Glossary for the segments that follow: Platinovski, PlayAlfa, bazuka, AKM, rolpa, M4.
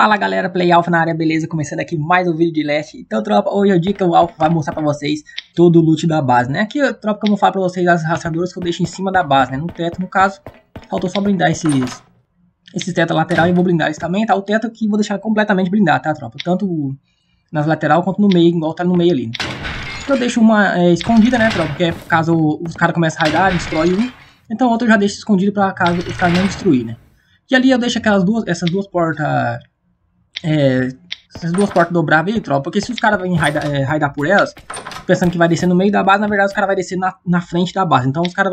Fala galera, PlayAlfa na área, beleza? Começando aqui mais um vídeo de Leste. Então tropa, hoje é o dia que o Alfa vai mostrar pra vocês todo o loot da base, né? Aqui tropa que eu vou falar pra vocês as raçadoras que eu deixo em cima da base, né? No teto no caso, faltou só blindar esses teto lateral e vou blindar isso também, tá? O teto aqui vou deixar completamente blindado, tá tropa? Tanto nas lateral quanto no meio, igual tá no meio ali, né? Eu deixo uma escondida, né tropa? Porque caso os caras comecem a raidar, destrói um. Então outra eu já deixo escondido pra caso os caras não destruir, né? E ali eu deixo aquelas essas duas portas, essas duas portas dobráveis ali, tropa, porque se os caras vêm raidar por elas, pensando que vai descer no meio da base, na verdade os caras vão descer na frente da base, então os caras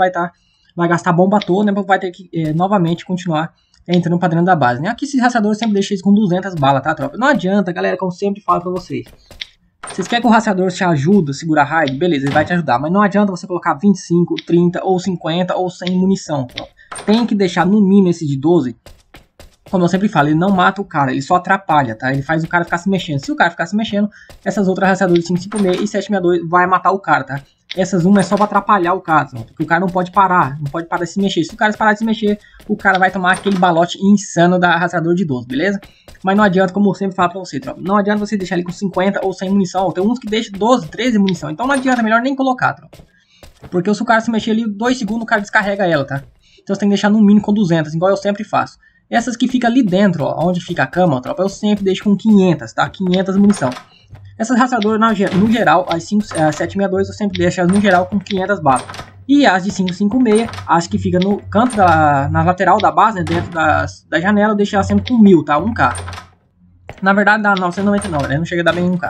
vai gastar bomba à toa, né, vai ter que novamente continuar entrando pra dentro da base, né. Aqui esses raçadores sempre deixam eles com 200 balas, tá, tropa, não adianta, galera, como eu sempre falo pra vocês. Vocês querem que o raçador te ajude a segurar a raid? Beleza, ele vai te ajudar. Mas não adianta você colocar 25, 30, ou 50, ou 100 munição. Tropa. Tem que deixar no mínimo esse de 12. Como eu sempre falo, ele não mata o cara, ele só atrapalha, tá? Ele faz o cara ficar se mexendo. Se o cara ficar se mexendo, essas outras raçadoras 556 e 762 vai matar o cara, tá? Essas uma é só pra atrapalhar o cara, tropa, porque o cara não pode parar de se mexer. Se o cara parar de se mexer, o cara vai tomar aquele balote insano da raçador de 12, beleza? Mas não adianta, como eu sempre falo pra você, tropa, não adianta você deixar ele com 50 ou 100 munição, tem uns que deixam 12, 13 munição, então não adianta, é melhor nem colocar, tropa. Porque se o cara se mexer ali, 2 segundos o cara descarrega ela, tá? Então você tem que deixar no mínimo com 200, igual eu sempre faço. Essas que ficam ali dentro, ó, onde fica a cama, tropa, eu sempre deixo com 500, tá? 500 munição. Essas raçadoras, no geral, as 762 eu sempre deixo elas no geral com 500 balas. E as de 556, as que fica no canto, na lateral da base, né, dentro da janela, eu deixo elas sempre com 1000, tá? 1k. Na verdade dá 999, né? Não chega a dar bem 1k.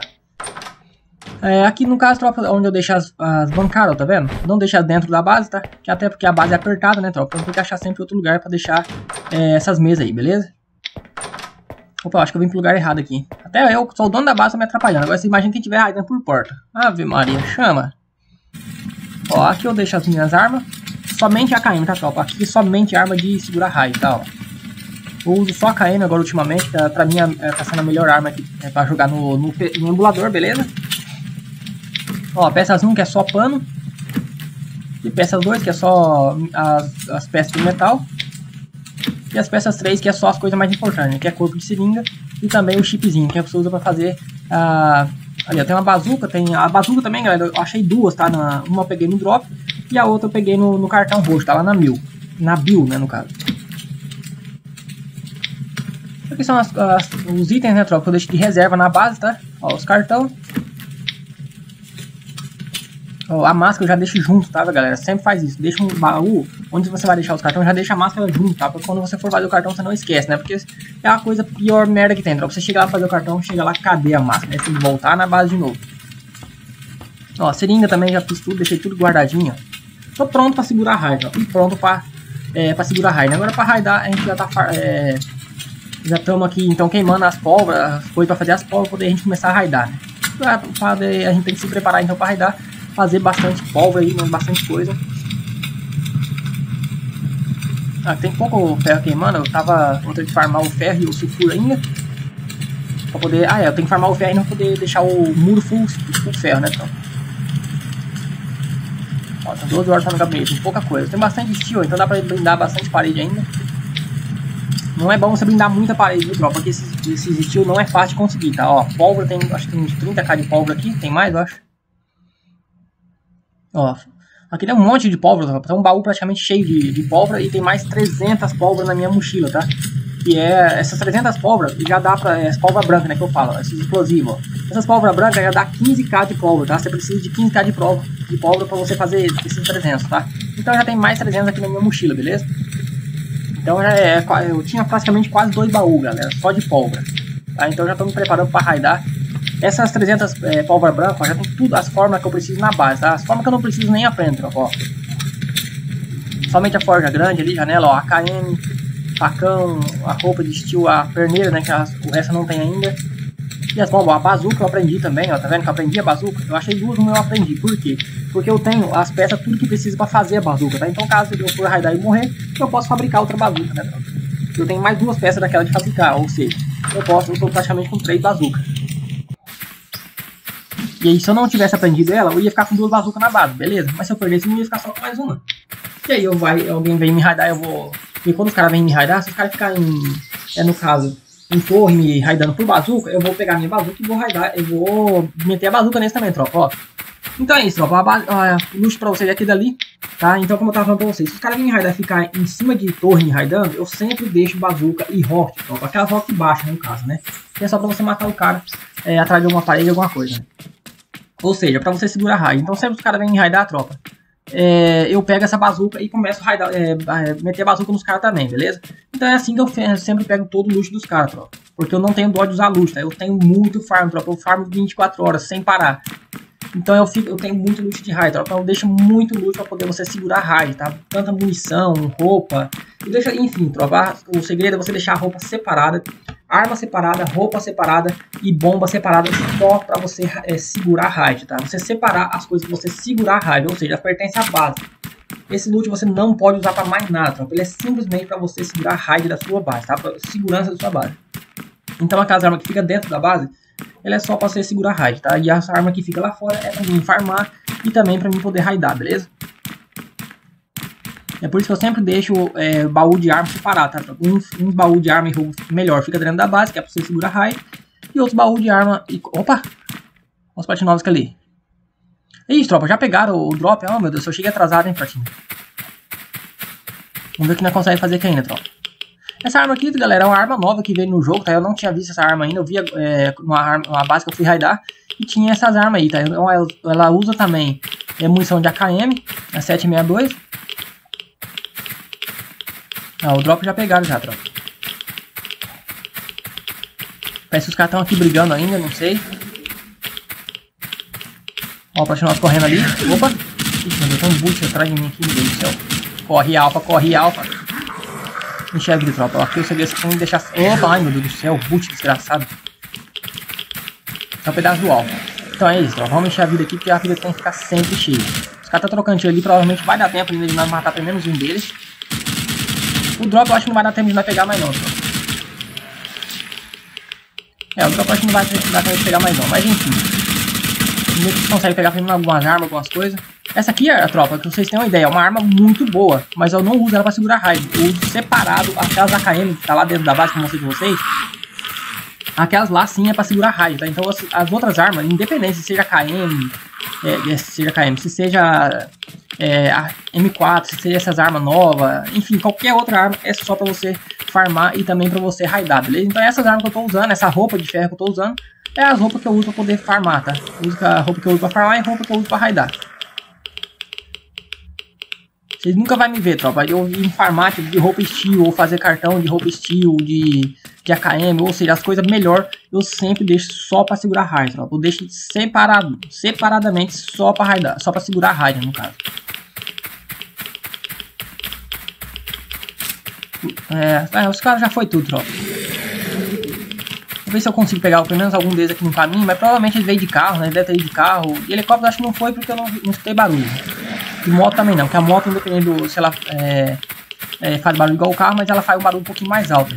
Aqui no caso, tropa, onde eu deixo as bancadas, ó, tá vendo? Não deixar dentro da base, tá? Que até porque a base é apertada, né, tropa? Então tem que achar sempre outro lugar pra deixar essas mesas aí, beleza? Opa, acho que eu vim pro lugar errado aqui. Até eu sou o dono da base, tô me atrapalhando. Agora você imagina quem tiver raidando por porta. Ave Maria, chama. Ó, aqui eu deixo as minhas armas. Somente AKM, tá, tropa? Aqui somente arma de segurar raid, tá, ó. Eu uso só AKM agora ultimamente, tá? Pra mim tá sendo a melhor arma aqui, né, pra jogar no emulador, beleza? Ó, peças 1 que é só pano. E peças 2 que é só as peças de metal. E as peças 3, que é só as coisas mais importantes, né? Que é corpo de seringa e também o chipzinho, que a pessoa usa pra fazer a... Ali, ó, tem uma bazuca, tem... A bazuca também, galera, eu achei duas, tá? Uma eu peguei no drop e a outra eu peguei no cartão roxo, tá? Lá na Bill, né, no caso. Aqui são os itens, né, tropa, que eu deixo de reserva na base, tá? Ó, os cartão. A máscara eu já deixo junto, tá, galera? Sempre faz isso. Deixa um baú onde você vai deixar os cartões, já deixa a máscara junto, tá? Porque quando você for fazer o cartão, você não esquece, né? Porque é a coisa pior merda que tem, tropa. Você chega lá fazer o cartão, chega lá, cadê a máscara? Aí você tem que voltar na base de novo. Ó, seringa também já fiz tudo, deixei tudo guardadinho. Tô pronto pra segurar a raid, ó. E pronto pra segurar a raid, né? Agora pra raidar, a gente já tá... já estamos aqui, então, queimando as pólvoras, as coisas pra fazer as pólvoras, pra poder a gente começar a raidar, né? A gente tem que se preparar, então, pra raidar. Fazer bastante pólvora aí, mas bastante coisa. Ah, tem pouco ferro queimando. Eu tava tentando farmar o ferro e o sulfuro ainda. Pra poder... Ah, é, eu tenho que farmar o ferro e não poder deixar o muro full ferro, né, então. Ó, são 12 horas no gabinete, tem pouca coisa. Tem bastante steel, então dá pra blindar bastante parede ainda. Não é bom você blindar muita parede, viu, tropa? Porque esses steel não é fácil de conseguir, tá? Ó, pólvora tem... Acho que tem uns 30k de pólvora aqui. Tem mais, eu acho. Ó, aqui tem um monte de pólvora, tropa. Tem um baú praticamente cheio de pólvora e tem mais 300 pólvora na minha mochila, tá? E essas 300 pólvora já dá pra... Essa pólvora branca, né, que eu falo, ó, esses explosivos, ó. Essas pólvora branca já dá 15k de pólvora, tá? Você precisa de 15k de pólvora pra você fazer esses 300, tá? Então já tem mais 300 aqui na minha mochila, beleza? Então já eu tinha praticamente quase 2 baús, galera, só de pólvora, tá? Então já tô me preparando pra raidar. Essas 300 pólvora branca, ó, já tem tudo as formas que eu preciso na base, tá? As formas que eu não preciso nem aprendo, tropa, ó. Somente a forja grande ali, janela, ó, AKM, facão, a roupa de steel, a perneira, né, que o resto não tem ainda. E as bombas, a bazuca eu aprendi também, ó, tá vendo que eu aprendi a bazuca? Eu achei duas, mas eu aprendi, por quê? Porque eu tenho as peças, tudo que precisa pra fazer a bazuca, tá? Então caso eu for raidar e morrer, eu posso fabricar outra bazuca, né, tropa? Eu tenho mais 2 peças daquela de fabricar, ou seja, eu tô praticamente com 3 bazucas. E aí, se eu não tivesse aprendido ela, eu ia ficar com 2 bazucas na base, beleza? Mas se eu perdesse, eu ia ficar só com mais uma. E aí, alguém vem me raidar, eu vou... E quando os caras vêm me raidar, se os caras ficarem... No caso, em torre me raidando por bazuca, eu vou pegar minha bazuca e vou raidar, eu vou meter a bazuca nesse também, tropa, ó. Então é isso, tropa, o luxo pra vocês é aqui dali, tá? Então, como eu tava falando pra vocês, se os caras me raidar e ficar em cima de torre me raidando, eu sempre deixo bazuca e rock, tropa, aquelas rock baixas, no caso, né? Que é só pra você matar o cara atrás de alguma parede, alguma coisa, né? Ou seja, pra você segurar a raid. Então, sempre os caras vêm raidar a tropa. Eu pego essa bazuca e começo a raidar, meter a bazuca nos caras também, beleza? Então é assim que eu sempre pego todo o luxo dos caras, tropa. Porque eu não tenho dó de usar luxo, tá? Eu tenho muito farm, tropa. Eu farm 24 horas sem parar. Então eu tenho muito luxo de raid, tropa. Eu deixo muito luxo pra poder você segurar a raid, tá? Tanta munição, roupa. Enfim, tropa. O segredo é você deixar a roupa separada, arma separada, roupa separada e bomba separada só para você segurar a raid, tá? Você separar as coisas que você segurar a raid, ou seja, elas pertencem à base. Esse loot você não pode usar para mais nada, tropa. Ele é simplesmente para você segurar a raid da sua base, tá? Pra segurança da sua base. Então aquelas armas que fica dentro da base, ela é só para você segurar a raid, tá? E essa arma que fica lá fora é para mim farmar e também para mim poder raidar, beleza? É por isso que eu sempre deixo baú de arma separado, tá? Uns baú de arma e roubo melhor fica dentro da base, que é pra você segurar raid. E outros baú de arma e... Opa! Os Platinovski ali. É isso, tropa. Já pegaram o drop? Oh, meu Deus. Eu cheguei atrasado, hein, Platinho. Vamos ver o que nós conseguimos fazer aqui ainda, tropa. Essa arma aqui, galera, é uma arma nova que veio no jogo, tá? Eu não tinha visto essa arma ainda. Eu vi uma base que eu fui raidar e tinha essas armas aí, tá? Ela usa também munição de AKM, a 762. Ah, o drop já pegaram já, tropa. Parece que os caras estão aqui brigando ainda, não sei. Ó, o Platinov correndo ali. Opa! Ixi, meu Deus, tem um boot atrás de mim aqui, meu Deus do céu. Corre, Alfa, corre, Alfa. Enxerga ele, tropa. Aqui eu seria assim, me deixar... Opa, ai, meu Deus do céu, boot desgraçado. É um pedaço do Alfa. Então é isso, tropa. Vamos encher a vida aqui, porque a vida tem que ficar sempre cheia. Os caras estão trocando tiro ali, provavelmente vai dar tempo ainda de nós matar pelo menos um deles. O drop eu acho que não vai dar tempo de nós pegar mais não, tropa. O drop eu acho que não vai dar tempo de pegar mais não, mas enfim. Meio que consegue pegar primeiro algumas armas, algumas coisas. Essa aqui é a tropa, que vocês têm uma ideia, é uma arma muito boa, mas eu não uso ela pra segurar raid. Eu uso separado aquelas AKM que tá lá dentro da base, como eu mostrei de vocês. Aquelas lá sim é pra segurar raid, tá? Então as outras armas, independente se seja AKM, a M4, se seria essas armas novas, enfim, qualquer outra arma é só pra você farmar e também pra você raidar, beleza? Então essas armas que eu tô usando, essa roupa de ferro que eu tô usando, é as roupas que eu uso pra poder farmar, tá? A roupa que eu uso pra farmar e a roupa que eu uso pra raidar. Vocês nunca vão me ver, tropa, eu em farmar tipo, de roupa steel, ou fazer cartão de roupa steel, de AKM, ou seja, as coisas melhor, eu sempre deixo só pra segurar raid, tropa. Eu deixo separadamente só pra raidar, só pra segurar raid, no caso. Os caras já foi tudo, tropa. Vou ver se eu consigo pegar pelo menos algum deles aqui no caminho. Mas provavelmente ele veio de carro, né? Ele deve ter ido de carro. E helicóptero acho que não foi porque eu não escutei barulho. E moto também não, porque a moto, independente do se ela faz barulho igual o carro, mas ela faz um barulho um pouquinho mais alto.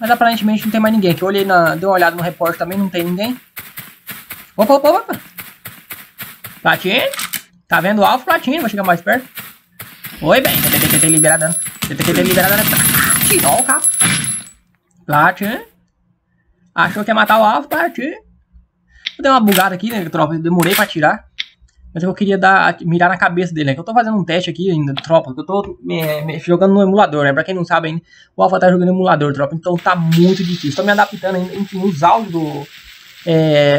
Mas aparentemente não tem mais ninguém. Que eu olhei dei uma olhada no repórter também, não tem ninguém. Opa, opa, opa! Platinho? Tá vendo o alvo, Platinho? Vou chegar mais perto. Oi, bem, TTT liberada. TTT liberada. Tirou o carro. Platinho. Achou que ia matar o alvo, Platinho. Eu dei uma bugada aqui, né, tropa? Eu demorei pra tirar. Mas eu queria mirar na cabeça dele, né? Que eu tô fazendo um teste aqui ainda, tropa. Que eu tô jogando no emulador, né? Pra quem não sabe ainda, o Alfa tá jogando no emulador, tropa. Então tá muito difícil. Tô me adaptando ainda, enfim, os áudios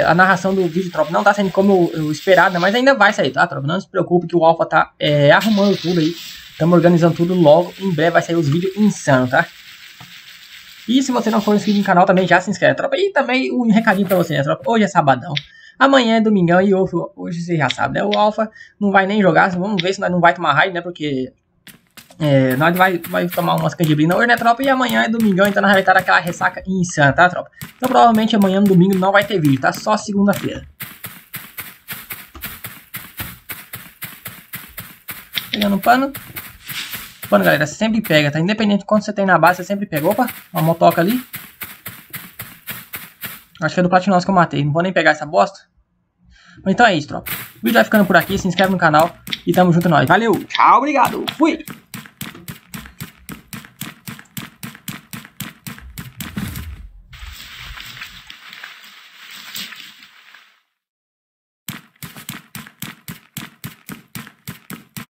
a narração do vídeo, tropa. Não tá saindo como eu esperado, né? Mas ainda vai sair, tá, tropa? Não se preocupe que o Alfa tá arrumando tudo aí. Estamos organizando tudo logo. Em breve vai sair os vídeos insanos, tá? E se você não for inscrito no canal também, já se inscreve, tropa. E também um recadinho pra você, né, tropa? Hoje é sabadão. Amanhã é domingão e hoje você já sabe, né? O Alfa não vai nem jogar. Vamos ver se nós não vai tomar raid, né? Porque nós vai tomar umas candibrinas hoje, né, tropa? E amanhã é domingão, então nós vai estar naquela ressaca insana, tá, tropa? Então provavelmente amanhã no domingo não vai ter vídeo, tá? Só segunda-feira. Pegando o pano. Pano, galera, sempre pega, tá? Independente de quanto você tem na base, você sempre pega. Opa, uma motoca ali. Acho que é do Platinov que eu matei. Não vou nem pegar essa bosta. Mas então é isso, tropa. O vídeo vai ficando por aqui. Se inscreve no canal. E tamo junto nós. Valeu. Tchau, obrigado. Fui.